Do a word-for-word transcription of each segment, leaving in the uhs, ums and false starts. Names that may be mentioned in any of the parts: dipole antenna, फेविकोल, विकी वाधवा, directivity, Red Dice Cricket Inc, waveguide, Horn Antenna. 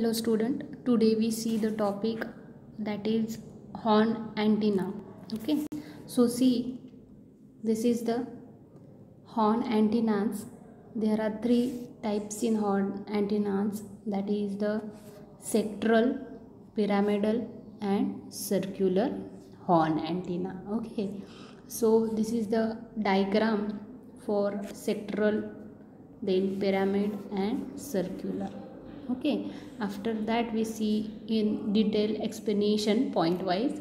Hello student, today we see the topic that is horn antenna. Okay, so see, this is the horn antennas. There are three types in horn antennas, that is the sectoral, pyramidal and circular horn antenna. Okay, so this is the diagram for sectoral, then pyramid and circular. Okay, after that we see in detail explanation point wise.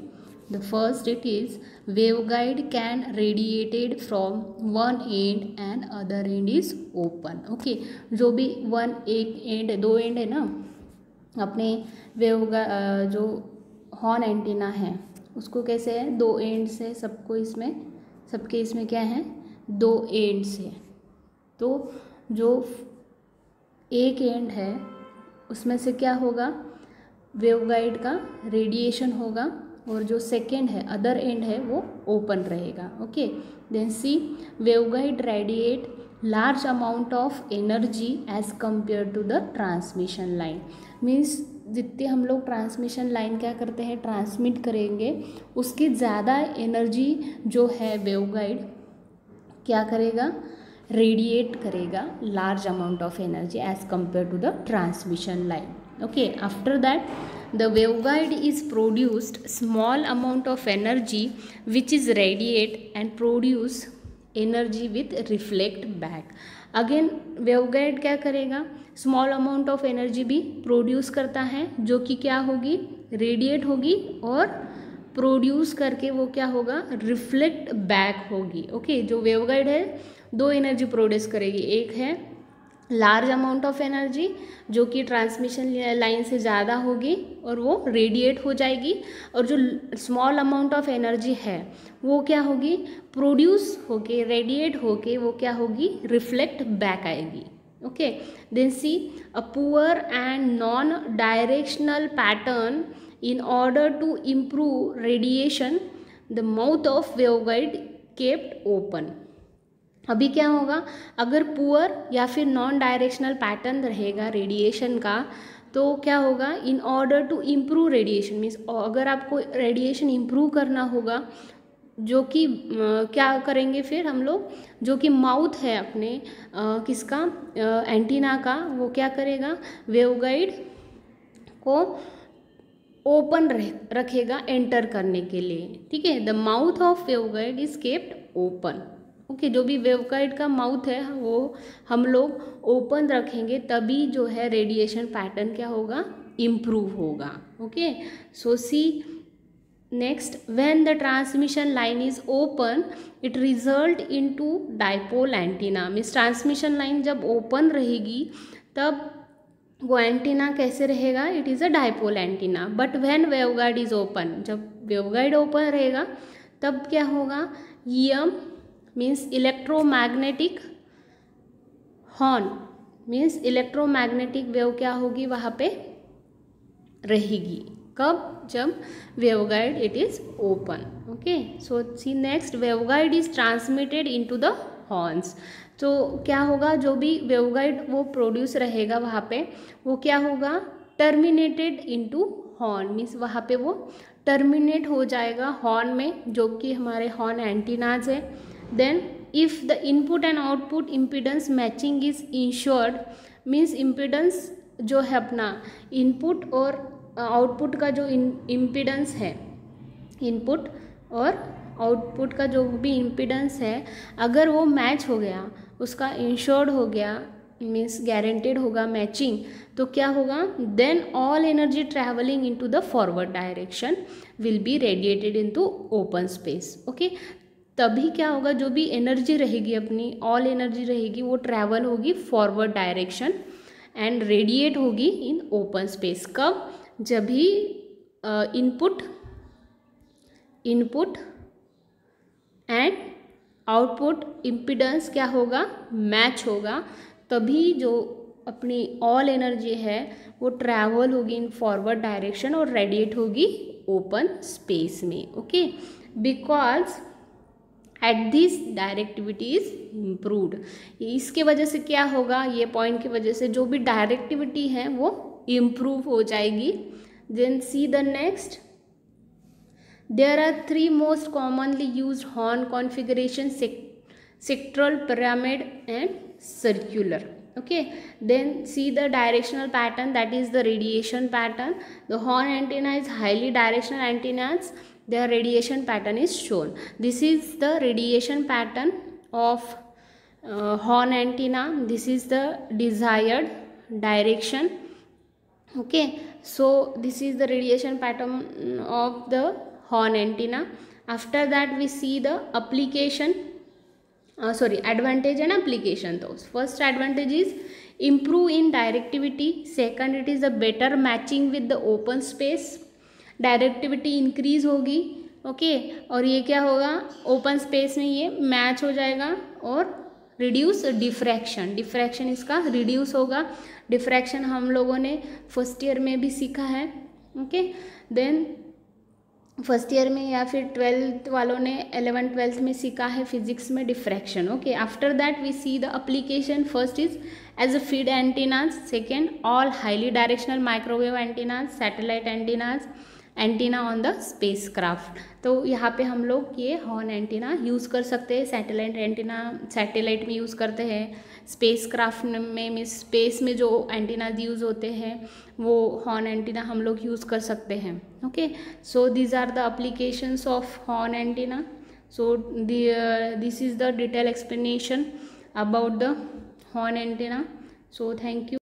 The first, it is waveguide can radiated from one end and other end is open. Okay, जो भी one एक end दो end है ना, अपने waveguide जो horn antenna है उसको कैसे है, दो एंड से सबको इसमें सबके इसमें क्या है, दो एंड से. तो जो एक एंड है उसमें से क्या होगा, वेवगाइड का रेडिएशन होगा और जो सेकेंड है अदर एंड है वो ओपन रहेगा. Okay, then see waveguide radiate large amount of energy as compare to the transmission line. Means जितने हम लोग ट्रांसमिशन लाइन क्या करते हैं, ट्रांसमिट करेंगे, उसकी ज़्यादा एनर्जी जो है वेवगाइड क्या करेगा, रेडिएट करेगा large amount of energy as compare to the transmission line. Okay, after that the waveguide is produced small amount of energy which is radiate and produce energy with reflect back. Again waveguide क्या करेगा, small amount of energy भी produce करता है जो कि क्या होगी, radiate होगी और प्रोड्यूस करके वो क्या होगा, रिफ्लेक्ट बैक होगी. ओके okay, जो वेवगाइड है दो एनर्जी प्रोड्यूस करेगी, एक है लार्ज अमाउंट ऑफ एनर्जी जो कि ट्रांसमिशन लाइन से ज़्यादा होगी और वो रेडिएट हो जाएगी, और जो स्मॉल अमाउंट ऑफ एनर्जी है वो क्या होगी, प्रोड्यूस होके रेडिएट होके वो क्या होगी, रिफ्लेक्ट बैक आएगी. Okay, then see a poor and non directional pattern in order to improve radiation the mouth of waveguide kept open. अभी क्या होगा, अगर पुअर या फिर नॉन डायरेक्शनल पैटर्न रहेगा रेडिएशन का तो क्या होगा, in order to improve radiation means अगर आपको रेडिएशन इम्प्रूव करना होगा जो कि क्या करेंगे फिर हम लोग, जो कि माउथ है अपने आ, किसका आ, एंटीना का, वो क्या करेगा, वेवगाइड को ओपन रखेगा एंटर करने के लिए. ठीक है, the mouth of waveguide is kept open. Okay okay, जो भी वेवगाइड का माउथ है वो हम लोग ओपन रखेंगे तभी जो है रेडिएशन पैटर्न क्या होगा, इम्प्रूव होगा. Okay, so see next, when the transmission line is open it result in to dipole antenna. Means transmission line जब ओपन रहेगी तब वो एंटीना कैसे रहेगा, it is a dipole antenna. But when waveguide is open, जब waveguide open रहेगा तब क्या होगा, EM means electromagnetic horn means electromagnetic wave क्या होगी वहाँ पे रहेगी. कब, जब waveguide it is open. Okay, so see next, waveguide is transmitted into the horns. तो क्या होगा, जो भी वेवगाइड वो प्रोड्यूस रहेगा वहाँ पे वो क्या होगा, टर्मिनेटेड इनटू हॉर्न मीन्स वहाँ पे वो टर्मिनेट हो जाएगा हॉर्न में जो कि हमारे हॉर्न एंटीनाज है. Then if the input and output impedance matching is ensured, means impedance जो है अपना input और output का जो impedance है, input और output का जो भी impedance है अगर वो match हो गया, उसका ensured हो गया means guaranteed होगा matching, तो क्या होगा, then all energy travelling into the forward direction will be radiated into open space. Okay, तभी क्या होगा, जो भी एनर्जी रहेगी अपनी ऑल एनर्जी रहेगी वो ट्रैवल होगी फॉरवर्ड डायरेक्शन एंड रेडिएट होगी इन ओपन स्पेस. कब, जब भी input input and output impedance क्या होगा, मैच होगा, तभी जो अपनी ऑल एनर्जी है वो ट्रैवल होगी इन फॉरवर्ड डायरेक्शन और रेडिएट होगी ओपन स्पेस में. Okay, because at this directivity is improved. इसके वजह से क्या होगा, ये पॉइंट की वजह से जो भी डायरेक्टिविटी है वो इम्प्रूव हो जाएगी. Then see the next. There are three most commonly use horn configuration, sectoral, pyramid and circular. okay, then see the directional pattern, that is the radiation pattern. The horn antenna is highly directional antennas. Their radiation pattern is shown. This is the radiation pattern of uh, horn antenna. This is the desired direction. okay, so this is the radiation pattern of the horn antenna. After that we see the application, Uh, sorry advantage and application. Those first advantage is improve in directivity. Second, it is a better matching with the open space. Directivity increase होगी. okay, और ये क्या होगा, open space में ये match हो जाएगा. और reduce diffraction, diffraction इसका reduce होगा. diffraction हम लोगों ने first year में भी सीखा है. okay, then फर्स्ट ईयर में या फिर ट्वेल्थ वालों ने एलेवन ट्वेल्थ में सीखा है फिजिक्स में diffraction. Okay, after that we see the application. First is as a feed antennas. Second, all highly directional microwave antennas, satellite antennas, antenna on the spacecraft. तो यहाँ पे हम लोग ये हॉर्न एंटीना यूज़ कर सकते हैं. सैटेलाइट एंटीना सैटेलाइट में यूज़ करते हैं, स्पेसक्राफ्ट में मीन्स स्पेस में जो एंटीनाज यूज़ होते हैं वो हॉर्न एंटीना हम लोग यूज़ कर सकते हैं. Okay, so these are the applications of horn antenna. So this is the detail explanation about the horn antenna. So thank you.